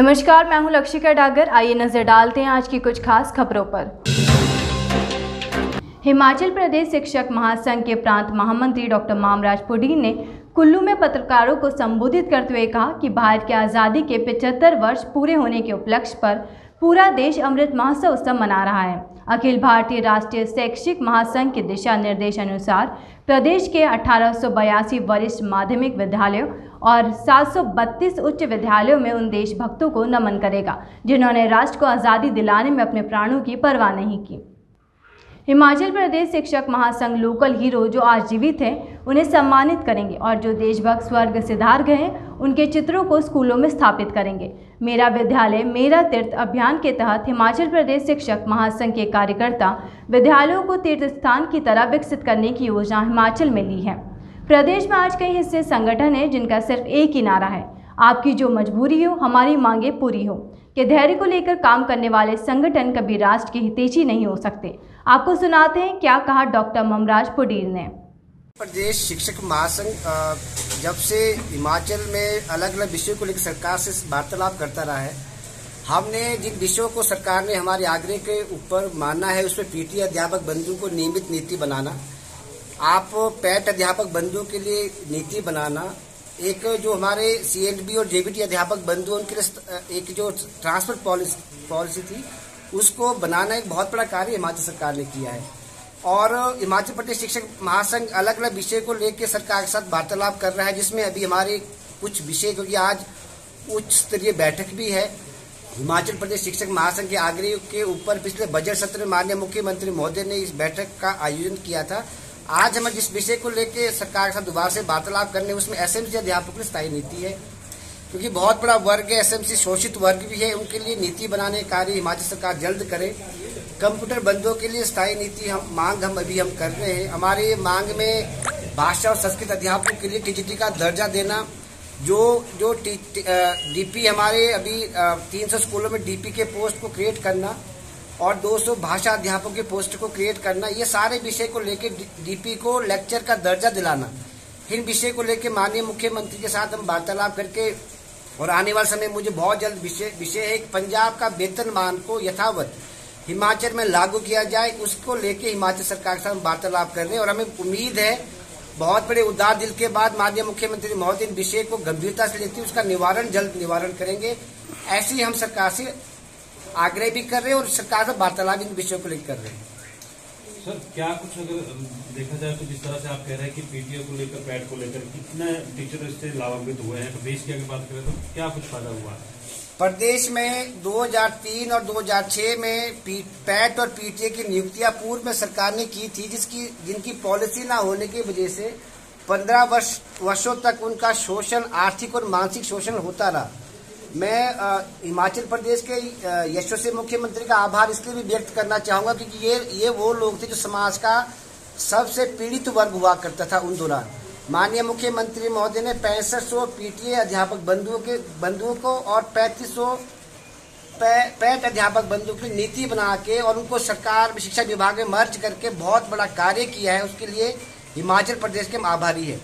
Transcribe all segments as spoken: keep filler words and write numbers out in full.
नमस्कार, मैं हूं लक्षिका डागर। आइए नजर डालते हैं आज की कुछ खास खबरों पर। हिमाचल प्रदेश शिक्षक महासंघ के प्रांत महामंत्री डॉक्टर मामराज पुंडीर ने कुल्लू में पत्रकारों को संबोधित करते हुए कहा कि भारत की आज़ादी के पचहत्तर वर्ष पूरे होने के उपलक्ष्य पर पूरा देश अमृत महोत्सव उत्सव मना रहा है। अखिल भारतीय राष्ट्रीय शैक्षिक महासंघ के दिशा निर्देश अनुसार प्रदेश के अठारह सौ बयासी वरिष्ठ माध्यमिक विद्यालयों और सात सौ बत्तीस उच्च विद्यालयों में उन देशभक्तों को नमन करेगा जिन्होंने राष्ट्र को आज़ादी दिलाने में अपने प्राणों की परवाह नहीं की। हिमाचल प्रदेश शिक्षक महासंघ लोकल हीरो जो आज जीवित हैं उन्हें सम्मानित करेंगे और जो देशभक्त स्वर्ग सिधार गए हैं उनके चित्रों को स्कूलों में स्थापित करेंगे। मेरा विद्यालय मेरा तीर्थ अभियान के तहत हिमाचल प्रदेश शिक्षक महासंघ के कार्यकर्ता विद्यालयों को तीर्थ स्थान की तरह विकसित करने की योजना हिमाचल में ली है। प्रदेश में आज कई हिस्से संगठन हैं जिनका सिर्फ एक ही नारा है, आपकी जो मजबूरी हो हमारी मांगें पूरी हो के धैर्य को लेकर काम करने वाले संगठन कभी राष्ट्र के हितैषी नहीं हो सकते। आपको सुनाते हैं क्या कहा डॉक्टर मामराज पुंडीर ने। प्रदेश शिक्षक महासंघ जब से हिमाचल में अलग अलग विषयों को लेकर सरकार से वार्तालाप करता रहा है, हमने जिन विषयों को सरकार ने हमारे आग्रह के ऊपर माना है उसमें पीटी अध्यापक बंधु को नियमित नीति बनाना, आप पैट अध्यापक बंधु के लिए नीति बनाना, एक जो हमारे सीएनबी और जेबीटी अध्यापक बंधु उनके लिए एक जो ट्रांसफर पॉलिसी पॉलिसी थी उसको बनाना एक बहुत बड़ा कार्य हिमाचल सरकार ने किया है। और हिमाचल प्रदेश शिक्षक महासंघ अलग अलग विषय को लेकर सरकार के साथ वार्तालाप कर रहा है, जिसमें अभी हमारे कुछ विषय, क्योंकि आज उच्च स्तरीय बैठक भी है हिमाचल प्रदेश शिक्षक महासंघ के आग्रह के ऊपर, पिछले बजट सत्र में माननीय मुख्यमंत्री महोदय ने इस बैठक का आयोजन किया था। आज हम जिस विषय को लेके सरकार के साथ दोबारा से वार्तालाप करने उसमें एसएमसी अध्यापकों की स्थायी नीति है, क्योंकि बहुत बड़ा वर्ग है, एसएमसी शोषित वर्ग भी है, उनके लिए नीति बनाने कार्य हिमाचल सरकार जल्द करे। कंप्यूटर बंधुओं के लिए स्थायी नीति हम मांग हम अभी हम कर रहे हैं। हमारे मांग में भाषा और संस्कृत अध्यापकों के लिए टीजीटी का दर्जा देना, जो जो डीपी हमारे अभी तीन सौ स्कूलों में डीपी के पोस्ट को क्रिएट करना और दो सौ भाषा अध्यापकों के पोस्ट को क्रिएट करना, ये सारे विषय को लेकर डीपी को लेक्चर का दर्जा दिलाना, इन विषय को लेकर माननीय मुख्यमंत्री के साथ हम वार्तालाप करके और आने वाले समय मुझे बहुत जल्द विषय विषय है पंजाब का वेतनमान को यथावत हिमाचल में लागू किया जाए, उसको लेके हिमाचल सरकार के साथ वार्तालाप कर रहे हैं। और हमें उम्मीद है बहुत बड़े उदार दिल के बाद माननीय मुख्यमंत्री महोदय इन विषय को गंभीरता से लेते उसका निवारण जल्द निवारण करेंगे, ऐसी हम सरकार से आग्रह भी कर रहे हैं और सरकार से वार्तालाप इन विषयों को लेकर कर रहे हैं। सर, क्या कुछ अगर देखा जाए तो जिस तरह से आप कह रहे हैं कि पीटीओ को लेकर पैट को लेकर कितने टीचर इससे लाभान्वित हुए हैं, प्रदेश की अगर बात करें तो क्या कुछ फायदा हुआ है? प्रदेश में दो हज़ार तीन और दो हज़ार छह में पैट और पीटीए की नियुक्तियां पूर्व में सरकार ने की थी, जिसकी जिनकी पॉलिसी न होने की वजह से पंद्रह वर्ष वर्षों तक उनका शोषण, आर्थिक और मानसिक शोषण होता रहा। मैं आ, हिमाचल प्रदेश के यशस्वी मुख्यमंत्री का आभार इसलिए भी व्यक्त करना चाहूंगा क्योंकि ये ये वो लोग थे जो समाज का सबसे पीड़ित वर्ग हुआ करता था। उन दौरान माननीय मुख्यमंत्री महोदय ने पैंसठ सौ पीटीए अध्यापक बंधुओं के बंधुओं को और पैंतीस सौ पैट अध्यापक बंधुओं की नीति बना के और उनको सरकार में शिक्षा विभाग में मर्ज करके बहुत बड़ा कार्य किया है, उसके लिए हिमाचल प्रदेश के हम आभारी है।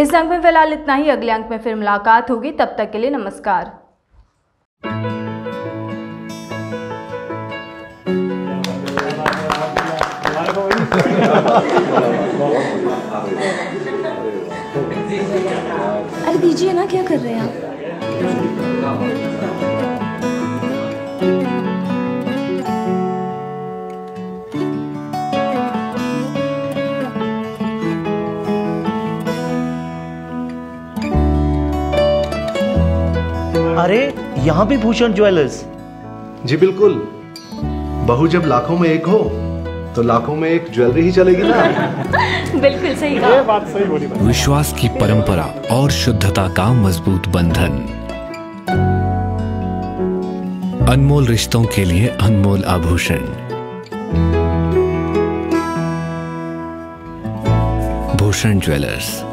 इस अंक में फिलहाल इतना ही, अगले अंक में फिर मुलाकात होगी, तब तक के लिए नमस्कार। अरे दीजिए ना, क्या कर रहे हैं आप? अरे यहाँ भी भूषण ज्वेलर्स। जी बिल्कुल, बहू जब लाखों में एक हो तो लाखों में एक ज्वेलरी ही चलेगी ना। बिल्कुल सही कहा। ये बात सही बोली। विश्वास की परंपरा और शुद्धता का मजबूत बंधन, अनमोल रिश्तों के लिए अनमोल आभूषण, भूषण ज्वेलर्स।